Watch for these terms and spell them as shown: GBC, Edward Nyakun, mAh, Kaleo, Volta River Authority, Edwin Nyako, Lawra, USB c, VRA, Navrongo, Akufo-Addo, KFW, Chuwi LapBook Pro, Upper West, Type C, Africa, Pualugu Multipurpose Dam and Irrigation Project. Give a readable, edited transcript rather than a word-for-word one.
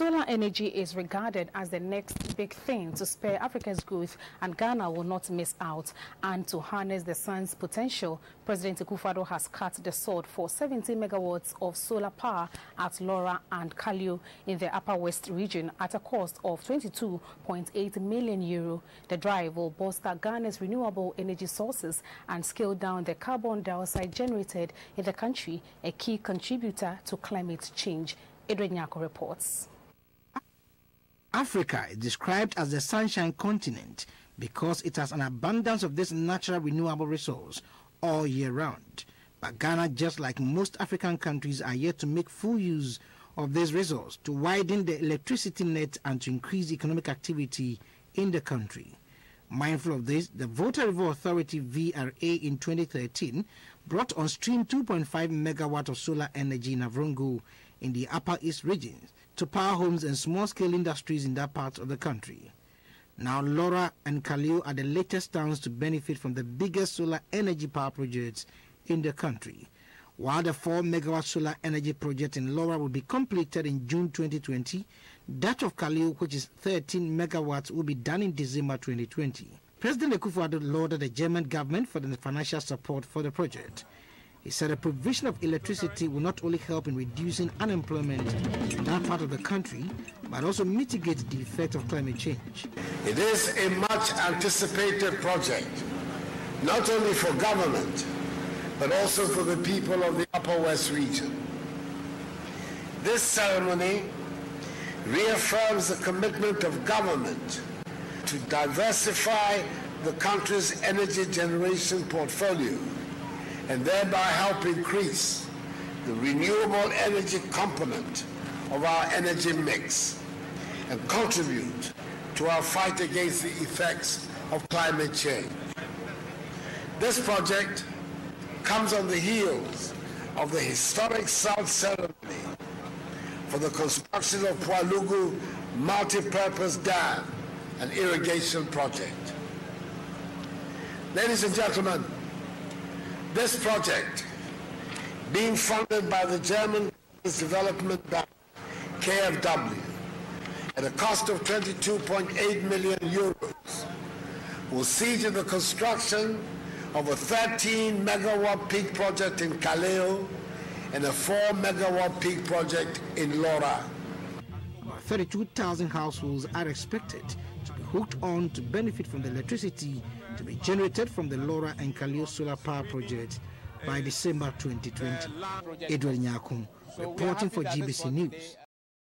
Solar energy is regarded as the next big thing to spur Africa's growth, and Ghana will not miss out. And to harness the sun's potential, President Akufo-Addo has cut the sword for 70 megawatts of solar power at Lawra and Kaleo in the Upper West region at a cost of €22.8 million. The drive will bolster Ghana's renewable energy sources and scale down the carbon dioxide generated in the country, a key contributor to climate change. Edwin Nyako reports. Africa is described as the sunshine continent because it has an abundance of this natural renewable resource all year round. But Ghana, just like most African countries, are yet to make full use of this resource to widen the electricity net and to increase economic activity in the country. Mindful of this, the Volta River Authority (VRA) in 2013 brought on stream 2.5 megawatt of solar energy in Navrongo in the Upper East regions to power homes and small-scale industries in that part of the country. Now Lawra and Kaleo are the latest towns to benefit from the biggest solar energy power projects in the country. While the 4-megawatt solar energy project in Lawra will be completed in June 2020, that of Kaleo, which is 13 megawatts, will be done in December 2020. President Akufo-Addo lauded the German government for the financial support for the project. He said the provision of electricity will not only help in reducing unemployment in that part of the country, but also mitigate the effect of climate change. It is a much anticipated project, not only for government, but also for the people of the Upper West region. This ceremony reaffirms the commitment of government to diversify the country's energy generation portfolio, and thereby help increase the renewable energy component of our energy mix and contribute to our fight against the effects of climate change. This project comes on the heels of the historic South ceremony for the construction of Pualugu Multipurpose Dam and Irrigation Project. Ladies and gentlemen, this project, being funded by the German Development Bank, KFW, at a cost of €22.8 million, will see to the construction of a 13-megawatt peak project in Kaleo and a 4-megawatt peak project in Lawra. 32,000 households are expected to be hooked on to benefit from the electricity to be generated from the Lawra and Kaleo solar power project by December 2020. Edward Nyakun, reporting for GBC News.